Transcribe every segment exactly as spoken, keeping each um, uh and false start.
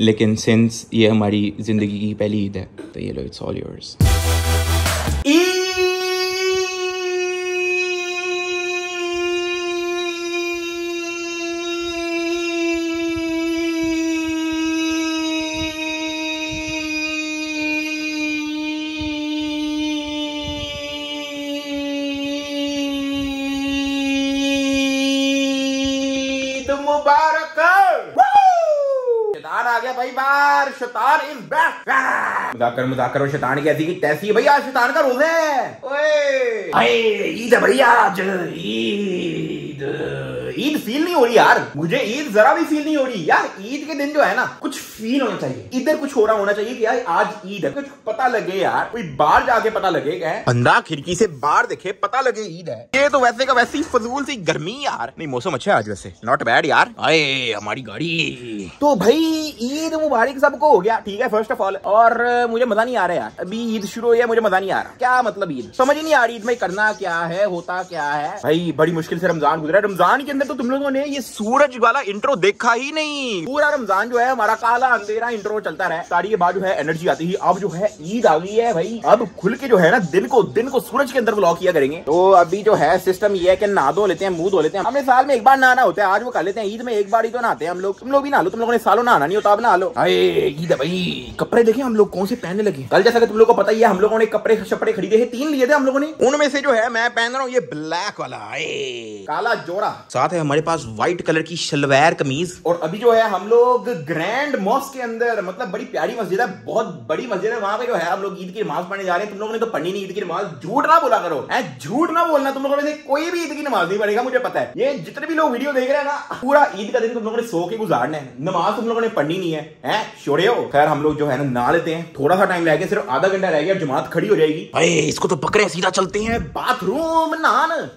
लेकिन सिंस ये हमारी जिंदगी की पहली ईद है तो ये लो इट्स ऑल योर्स। आ गया भाई बार, शैतान इज बैक। मुदाकर मुदाकर और शैतान की ऐसी की तैसी है भाई, आज शैतान का रोजा है। ओए भाई ईद है भाई, आज ईद ईद फील नहीं हो रही यार मुझे, ईद जरा भी फील नहीं हो रही यार। ईद के दिन जो है ना कुछ फील होना चाहिए, इधर कुछ हो रहा होना चाहिए कि यार आज ईद है, कुछ पता लगे यार, कोई बाहर जाके पता लगे, क्या बंदा खिड़की से बाहर देखे पता लगे ईद है। ये तो वैसे का वैसे ही फजूल सी गर्मी यार, नहीं मौसम अच्छा है आज वैसे, नॉट बैड यार। आए हमारी गाड़ी तो भाई ईद मुबारक सबको हो गया ठीक है फर्स्ट ऑफ ऑल। और मुझे मजा नहीं आ रहा यार, अभी ईद शुरू हुई है मुझे मजा नहीं आ रहा, क्या मतलब ईद समझ ही नहीं आ रही, ईद में करना क्या है, होता क्या है भाई। बड़ी मुश्किल से रमजान गुजरा, रमजान के अंदर तो तुम लोगों ने ये सूरज वाला इंट्रो देखा ही नहीं, पूरा रमजान जो है हमारा काला अंधेरा इंट्रो चलता रहा, साड़ी के बाद जो है एनर्जी आती है। अब जो है ईद आ गई है भाई, अब खुल के जो है ना दिन को दिन को सूरज के अंदर व्लॉग किया करेंगे। तो अभी जो है सिस्टम ये है कि नहा धो लेते हैं, मुंह धो लेते हैं, हमने साल में एक बार नहाना होता है, आज वो कर लेते हैं, ईद में एक बार ही तो नहाते हैं हम लोग। तुम लोग भी नहा लो, तुम लोगों ने सालों नहाना नहीं होता, अब नहा लो। ईद है भाई, कपड़े देखे हम लोग कौन से पहनने लगे, कल जैसा कि तुम लोग को पता ही है हम लोगों ने कपड़े छपड़े खरीदे है, तीन लिए थे हम लोगों ने, उनमें से जो है मैं पहन रहा हूँ ये ब्लैक वाला काला जोड़ा, साथ है हमारे पास व्हाइट कलर की शलवार कमीज। और अभी जो है हम लोग ग्रैंड मॉस्क के अंदर, मतलब बड़ी प्यारी मस्जिद है, बहुत बड़ी मस्जिद है, वहां पे जो है हम लोग ईद की नमाज पढ़ने जा रहे हैं। तुम लोगों ने तो पढ़ी नहीं ईद की नमाज, झूठ ना बोला करो, झूठ ना बोलना, तुम लोगों में से कोई भी ईद की नमाज नहीं पढ़ेगा मुझे पता है। ये जितने भी लोग वीडियो देख रहे हैं ना, पूरा ईद का दिन तुम लोगों ने सो के गुजारना है, नमाज तुम लोगों ने पढ़नी नहीं है, छोड़े हो। खैर हम लोग जो है ना नहा लेते हैं, थोड़ा सा टाइम रह गया, सिर्फ आधा घंटा रह गया, जमात खड़ी हो जाएगी। अरे इसको तो पकड़े, सीधा चलते हैं बाथरूम नहान।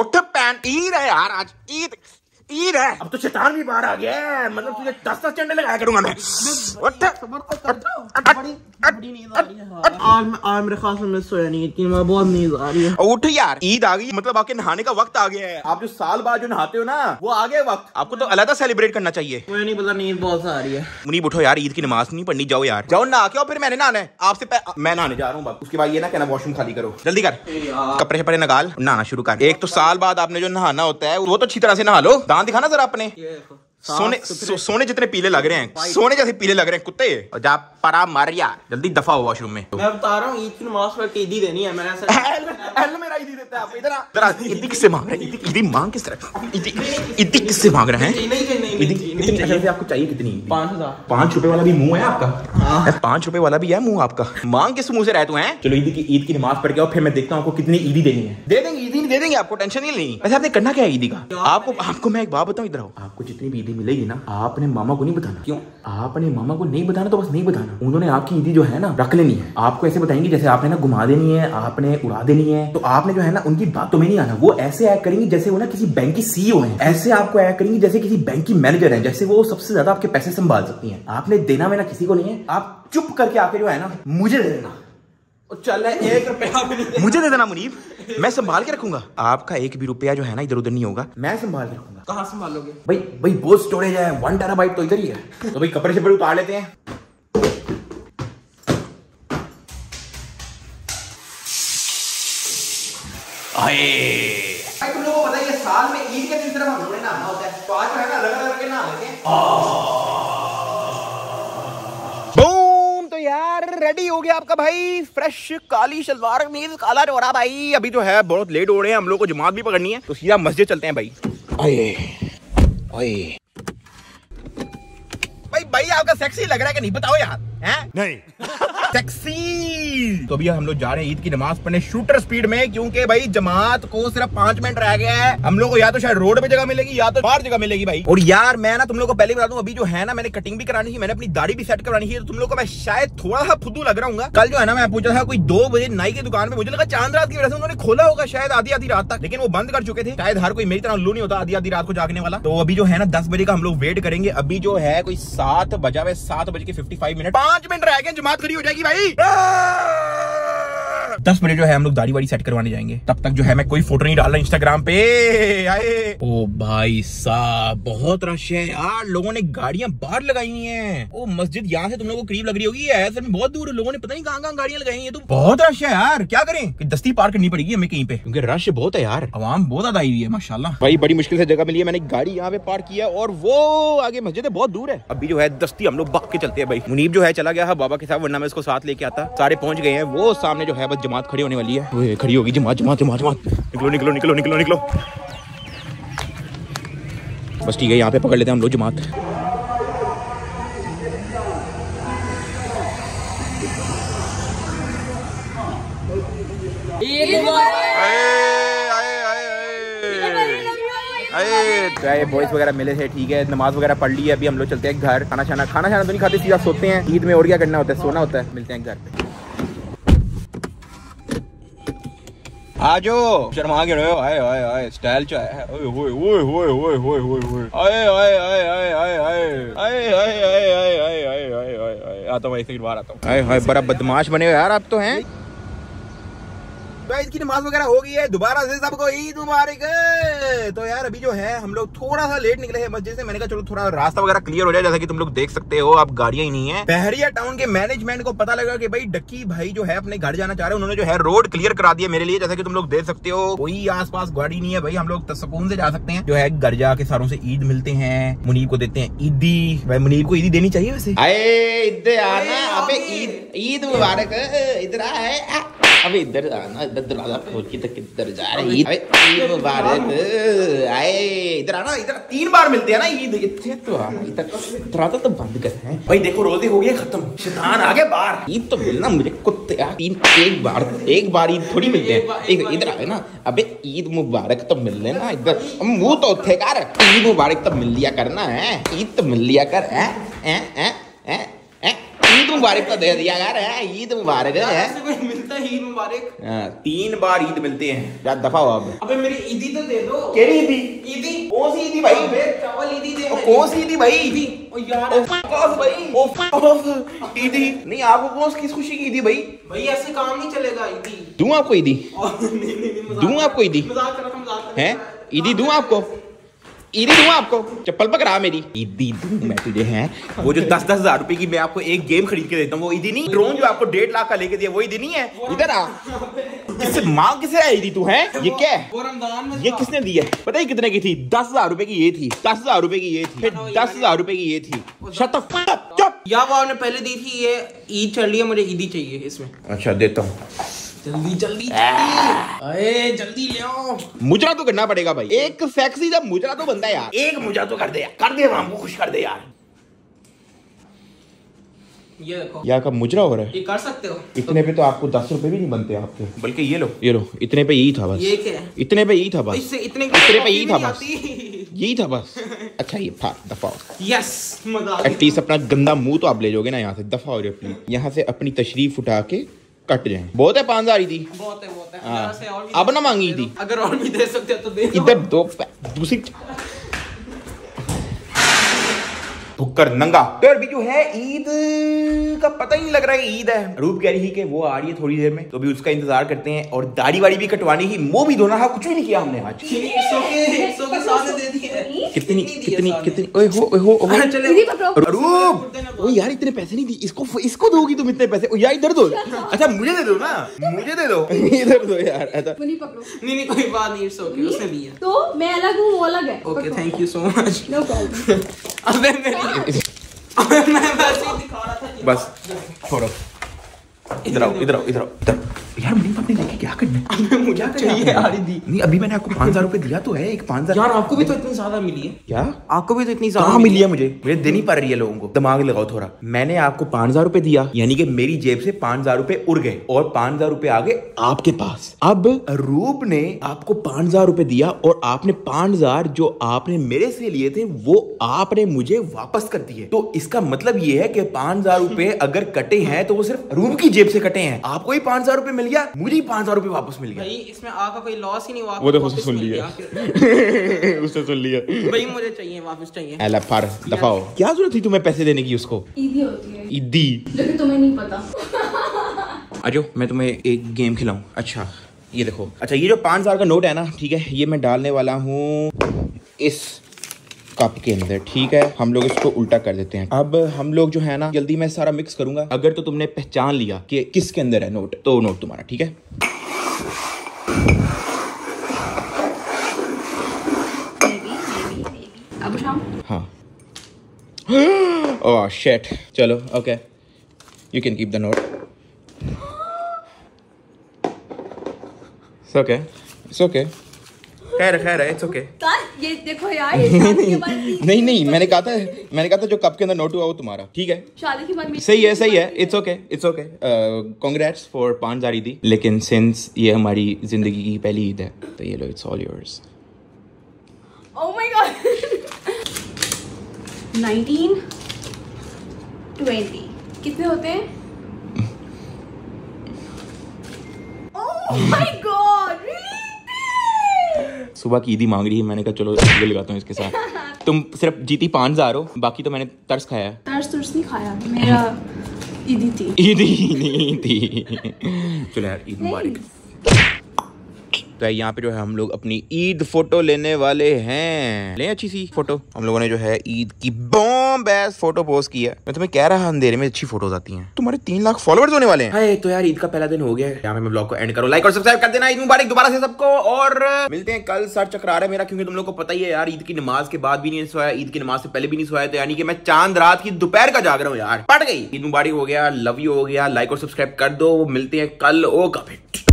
उठ पैन, ईद है यार आज, ईद ईद है। अब तो शैतान भी बाहर आ गया है, मतलब तुझे दस दस चंडे लगाया करूंगा मैं। उठ यार ईद आ गई, मतलब आपके नहाने का वक्त आ गया है, आप जो साल बाद जो नहाते हो ना वो आ गया वक्त, आपको तो अलग सेलिब्रेट करना चाहिए। मुझे नहीं पता नींद बहुत सा आ रही है। मुनीब उठो यार, ईद की नमाज नहीं पढ़नी, जाओ यार जाओ नहा के आओ, फिर मैंने नहाना है आपसे, मैं नहाने जा रहा हूँ, उसके बाद ये ना कहना वॉशरूम खाली करो, जल्दी कर, कपड़े पड़े नगाल नहाना शुरू कर। एक तो साल बाद आपने जो नहाना होता है वो तो अच्छी तरह से नहा लो, दांत दिखाना जरा अपने, सोने सो, सोने जितने पीले लग रहे हैं, सोने जैसे पीले लग रहे हैं कुत्ते, और जा परा मार यार, जल्दी दफा हो वॉशरूम में। मैं बता रहा हूं ईद की नमाज पर ईदी देनी है, मैंने ऐसा एल मेरा ईदी देता है, आप इधर आ, ईदी किससे मांग रहे हैं, ईदी मांग किस तरह, ईदी किससे मांग रहे हैं, नहीं आपको चाहिए कितनी, पाँच हजार, पाँच रुपए वाला भी मुंह है आपका, पाँच रुपए वाला भी है मुंह आपका, मांग किस मुंह से रहते हैं। चलो ईद की ईद की नमाज पढ़ के आओ, फिर मैं देखता हूँ आपको कितनी ईदी देनी है, दे देंगे ईदी दे देंगे, आपको टेंशन नहीं लेनी। वैसे आपने करना क्या है ईदी का, आपको आपको मैं एक बात बताऊँ, इधर आओ, आपको जितनी भी मिलेगी ना आपने मामा को नहीं बताना। क्यों आपने मामा को नहीं बताना, तो बस नहीं बताना, उन्होंने आपकी ईदी जो है ना रख लेनी है, आपको ऐसे बताएंगे जैसे आपने ना घुमा देनी है, आपने उड़ा देनी है, तो आपने जो है ना उनकी बात तुम्हें नहीं आना, वो ऐसे एक्ट करेंगे जैसे वो ना किसी बैंक की सीईओ है, ऐसे आपको एक्ट करेंगे जैसे किसी बैंक की मैनेजर है, जैसे वो सबसे ज्यादा आपके पैसे संभाल सकती है। आपने देना में ना किसी को नहीं है, आप चुप करके आके जो है ना मुझे दे देना, चल एक रुपया मुझे दे देना मुनीब, मैं संभाल के रखूंगा, आपका एक भी रुपया जो है ना इधर उधर नहीं होगा, मैं संभाल के रखूंगा। कहाँ संभालोगे भाई, भाई बहुत स्टोरेज है, वन टेराबाइट तो इधर ही है। तो भाई कपड़े शपड़े उतार लेते हैं, तुम लोगों को पता है साल में ईद के दिन सिर्फ हम लोगों ने नहाना होता है, तो आज जो है ना अलग अलग नहा लेते हैं। यार रेडी हो गया आपका भाई, फ्रेश काली शलवार कमीज, काला जोड़ा भाई। अभी तो है बहुत लेट हो रहे हैं, हम लोग को जमात भी पकड़नी है, तो सीधा मस्जिद चलते हैं भाई। आए, आए। भाई भाई आपका सेक्सी लग रहा है कि नहीं बताओ यार, हैं? नहीं सेक्सी। तो अभी हम लोग जा रहे हैं ईद की नमाज पढ़ने शूटर स्पीड में, क्योंकि भाई जमात को सिर्फ पांच मिनट रह गया है, हम लोग को या तो शायद रोड पे जगह मिलेगी या तो बाहर जगह मिलेगी भाई। और यार मैं ना तुम लोग को पहले बता दूं, अभी जो है ना मैंने कटिंग भी करानी है, मैंने अपनी दाढ़ी भी सेट करानी है, तो तुम लोग को मैं शायद थोड़ा सा फुद्दू लग रहा हूँ। कल जो है ना मैं पूछा था कोई दो बजे नाई की दुकान में, मुझे लगा चांद रात की वजह से उन्होंने खोला होगा शायद आधी आधी रात तक, लेकिन वो बंद कर चुके थे, शायद हर कोई मेरी तरह उल्लू नहीं होता आधी आधी रात को जागने वाला। तो अभी जो है ना दस बजे का हम लोग वेट करेंगे, अभी जो है कोई सात बजा हुआ है, सात बज के फिफ्टी फाइव मिनट, पांच मिनट रह गए, जमात खड़ी हो जाएगी भाई। दस मिनट जो है हम लोग दाढ़ी वाड़ी सेट करवाने जाएंगे। तब तक जो है मैं कोई फोटो नहीं डाल रहा इंस्टाग्राम पे। आए ओ भाई साहब बहुत रश है यार, लोगों ने गाड़ियां बाहर लगाई हुई है। ओ मस्जिद यहाँ से तुम लोगों को करीब लग रही होगी, ऐसे में बहुत दूर लोगों ने पता नहीं कहाँ कहाँ गाड़ियां लगाई है। तो बहुत रश है यार, क्या करें कि दस्ती पार करनी पड़ेगी हमें कहीं पे, क्योंकि रश बहुत है यार, आवाम बहुत ज्यादा आई हुई है माशाल्लाह। भाई बड़ी मुश्किल से जगह मिली है, मैंने गाड़ी यहाँ पे पार्क किया और वो आगे मस्जिद है बहुत दूर है। अभी जो है दस्ती हम लोग भाग के चलते हैं। भाई मुनीब जो है चला गया है बाबा के साथ, वरना मैं उसको साथ लेके आता। सारे पहुंच गए हैं, वो सामने जो है बस जमात खड़ी होने वाली है। वो खड़ी होगी जमात जमात जमात जमात। निकलो निकलो निकलो निकलो निकलो। बस ठीक है यहाँ पे पकड़ लेते हैं हम लोग जमात। अरे बॉयज वगैरह मिले थे, ठीक है नमाज वगैरह पढ़ ली है। अभी हम लोग चलते हैं घर, खाना छाना खाना छाना तो नहीं खाते, सीधा सोते हैं। ईद में और क्या करना होता है, सोना होता है। मिलते हैं घर पे। आज शर्मा के रहे हो, आए आए आए स्टाइल चाहे है, ओए ओए ओए ओए ओए ओए ओए आए आए आए आए आए आए आए आए आए आए आए आए आए आए आता हूँ, एक बार आता हूँ। आए हाय बड़ा बदमाश बने हो यार आप तो हैं। गाइस की नमाज वगैरह हो गई है, दोबारा से सबको ईद मुबारक। तो यार अभी जो है हम लोग थोड़ा सा लेट निकले हैं मस्जिद से, मैंने कहा चलो थोड़ा रास्ता वगैरह क्लियर हो जाए। जैसा कि तुम लोग देख सकते हो आप गाड़ियां ही नहीं है। बहरिया टाउन के मैनेजमेंट को पता लगा कि भाई डक्की भाई जो है अपने घर जाना चाह रहे हैं, उन्होंने जो है रोड क्लियर करा दिया मेरे लिए। जैसा कि तुम लोग देख सकते हो कोई आस पास गाड़ी नहीं है भाई, हम लोग सुकून से जा सकते हैं। जो है घर जाके सारों से ईद मिलते हैं, मुनीब को देते हैं ईदी। भाई मुनीब को ईदी देनी चाहिए वैसे। ईद मुबारक, इधर आए अबे इधर आना, इधर दरवाजा खोल के तक इधर जा रही। अबे ईद मुबारक, आए इधर आना, इधर तीन बार मिलते हैं ना ईद। इतने तो आना, इधर दरवाजा तो बंद कर हैं भाई। देखो रोजे हो गए खत्म, शैतान आ गए बाहर। ईद तो मिलना मुझे कुत्ते यार, तीन एक बार एक बार ईद थोड़ी मिलते हैं। इधर आए ना, अबे ईद मुबारक तो मिल लेना, इधर मुँह तो उठे कर। ईद मुबारक तो मिल लिया करना है, ईद तो मिल लिया कर। ईद मुबारक तो दे दिया यार, ईद मुबारक है। मिलता है ईद मुबारक, तीन बार ईद मिलते हैं यार, दफा हो अब। अबे मेरी ईदी तो दे दो। केरी ईदी? ईदी कौन सी ईदी भाई? चावल ईदी दे। कौन सी ईदी भाई? ईदी ओ यार ऑफ भाई, ऑफ ऑफ ईदी नहीं। आपको कौन किस खुशी की ईदी भाई? भाई ऐसे काम नहीं चलेगा। ईदी दूं आपको, ईदी दूं आपको, ईदी है ईदी दूं आपको, ईदी दूँ आपको। चप्पल पकड़ा मेरी, ईदी दूँ मैं तुझे है। वो जो दस दस हजार रुपए की मैं आपको एक गेम खरीद के देता हूँ वो ईदी नहीं। ड्रोन जो आपको डेढ़ लाख का लेके दिया वो ईदी नहीं है। इधर आ, इससे मांग किसे रहा है ईदी तू है? ये क्या है, ये किसने दी है? पता ही कितने की थी? दस हजार रुपए की ये थी, दस हजार रुपए की ये थी, दस हजार रुपए की ये थी। शट अप चुप यार, वो आपने पहले दी थी। ये ईद चल रही है, मुझे ईदी चाहिए इसमें। अच्छा देता हूँ, जल्दी जल्दी अरे जल्दी ले आओ। मुजरा तो करना पड़ेगा भाई, एक सेक्सी जब मुजरा तो बनता है यार। एक मुजरा तो कर दे यार, कर दे वाम को खुश कर दे यार। ये देखो यार का मुजरा हो रहा है, ये कर सकते हो। इतने पे तो आपको दस रुपए भी नहीं बनते आपके, बल्कि ये लो ये लो। इतने पे यही था बस, ये क्या है? इतने पे यही था बस, इससे इतने इतने पे यही था बस, यही था बस। अच्छा ये दफा हो, यस एटलीस्ट अपना गंदा मुंह तो आप ले जाओगे ना यहाँ से। दफा हो जाओ प्लीज यहाँ से, अपनी तशरीफ उठा के कट जाए। बहुत है पाँच हजार ईदी, बहुत है बहुत है। आ, से और भी अब ना मांगी थी, अगर और भी दे सकते हो तो दे। इधर दो दूसरी भुक्कर नंगा। तो अभी जो है ईद का पता ही नहीं लग रहा है ईद है। अरूब कह रही है कि वो आ रही है थोड़ी देर में, तो अभी उसका इंतजार करते हैं। और दाढ़ी वाड़ी भी कटवानी ही, मुंह भी धोना है, कुछ भी नहीं किया हमने आज। कितनी कितनी कितनी ओए हो ओए हो अरूब ओ यार इतने पैसे नहीं दी इसको, इसको दोगी तुम इतने पैसे? ओ यार इधर दो, अच्छा मुझे दे दो ना, मुझे दे दो, इधर दो यार। नहीं नहीं कोई बात नहीं, उसने दिया तो मैं अलग हूँ वो अलग है। Okay thank you so much, no problem. मैं वैसे दिखा रहा था बस। छोड़ो इधर आओ इधर आओ इधर आओ यार। मुनीब आपने देखे क्या करना है? मुझे चाहिए यार ईदी। नहीं अभी मैंने आपको पाँच हजार रुपए दिया तो है, एक पाँच हजार। यार आपको भी तो इतनी ज्यादा मिली है क्या? आपको भी तो इतनी ज्यादा मिली है? मुझे मुझे देनी पड़ रही है लोगों को। दिमाग लगाओ थोड़ा, मैंने आपको पाँच हजार रुपए दिया यानी कि मेरी जेब से पाँच हजार रुपए उड़ गए और पाँच हजार रुपए आ गए आपके पास। अब अरूब ने आपको पाँच हजार रुपए दिया और आपने पाँच हजार जो आपने मेरे से लिए थे वो आपने मुझे वापस कर दिए। तो इसका मतलब ये है कि पाँच हजार रुपए अगर कटे हैं तो वो सिर्फ अरूब की जेब से कटे हैं। आपको ही पाँच हजार रुपए मिल गया, मुझे पाँच हजार रुपए वापस मिल गया। भाई इसमें आका कोई लॉस ही नहीं हुआ। वो देखो उसने सुन लिया, उसने सुन लिया। भाई मुझे चाहिए वापस चाहिए। अला फार दफाओ, क्या जरूरत थी तुम्हें पैसे देने की उसको? ईदी होती है ईदी, लेकिन तुम्हें नहीं पता। आजो मैं तुम्हें एक गेम खिलाऊं। अच्छा ये देखो, अच्छा ये जो पाँच हज़ार का नोट है ना, ठीक है, ये मैं डालने वाला हूँ इस कप के अंदर। ठीक है, हम लोग इसको उल्टा कर देते हैं। अब हम लोग जो है ना, जल्दी मैं सारा मिक्स करूंगा। अगर तो तुमने पहचान लिया कि किसके अंदर है नोट तो नोट तुम्हारा। ठीक है, अब उठाऊं? हाँ। ओह शिट, चलो okay, you can keep the note. It's okay, it's okay, खैर खैर है, इट्स ओके। ये देखो यार, ये के बाद नहीं नहीं, मैंने कहा था मैंने कहा था जो कप के अंदर नोट हुआ वो तुम्हारा। ठीक है, शादी के बाद सही है, सही है, it's okay, it's okay. Congrats for पाँच हज़ार ईदी, लेकिन सिंस ये हमारी जिंदगी की पहली ईद है तो ये लो, it's all yours. Oh my god. Nineteen, twenty कितने होते हैं? Oh my god, really? सुबह की ईदी मांग रही है, मैंने कहा चलो ये लगाता हूँ इसके साथ। तुम सिर्फ जीती पाँच हज़ार हो, बाकी तो मैंने तरस खाया है। तरस तुरस नहीं खाया, मेरा ईदी थी। ईदी नहीं थी। चलो यार, ईद मुबारक। तो यहाँ पे जो है हम लोग अपनी ईद फोटो लेने वाले हैं। ले अच्छी सी फोटो। हम लोगों ने जो है ईद की बॉम्ब एस फोटो पोस्ट की है। मैं तुम्हें कह रहा, अंधेरे में अच्छी फोटोज आती हैं। तुम्हारे तीन लाख फॉलोअर्स होने वाले हैं। हाय, तो यार ईद का पहला दिन हो गया है। यहाँ पे मैं ब्लॉग को एंड करो, लाइक और सब्सक्राइब कर देना। ईद मुबारक दोबारा से सबको, और मिलते हैं कल। सर चकरा रहा है मेरा, क्योंकि तुम लोग को पता ही है यार, ईद की नमाज के बाद भी नहीं सोया, ईद की नमाज से पहले भी नहीं सोया, तो यानी कि मैं चांद रात की दोपहर का जाग रहा हूँ यार। पट गई। ईद मुबारक हो गया, लव यू हो गया, लाइक और सब्सक्राइब कर दो। मिलते हैं कल। ओ का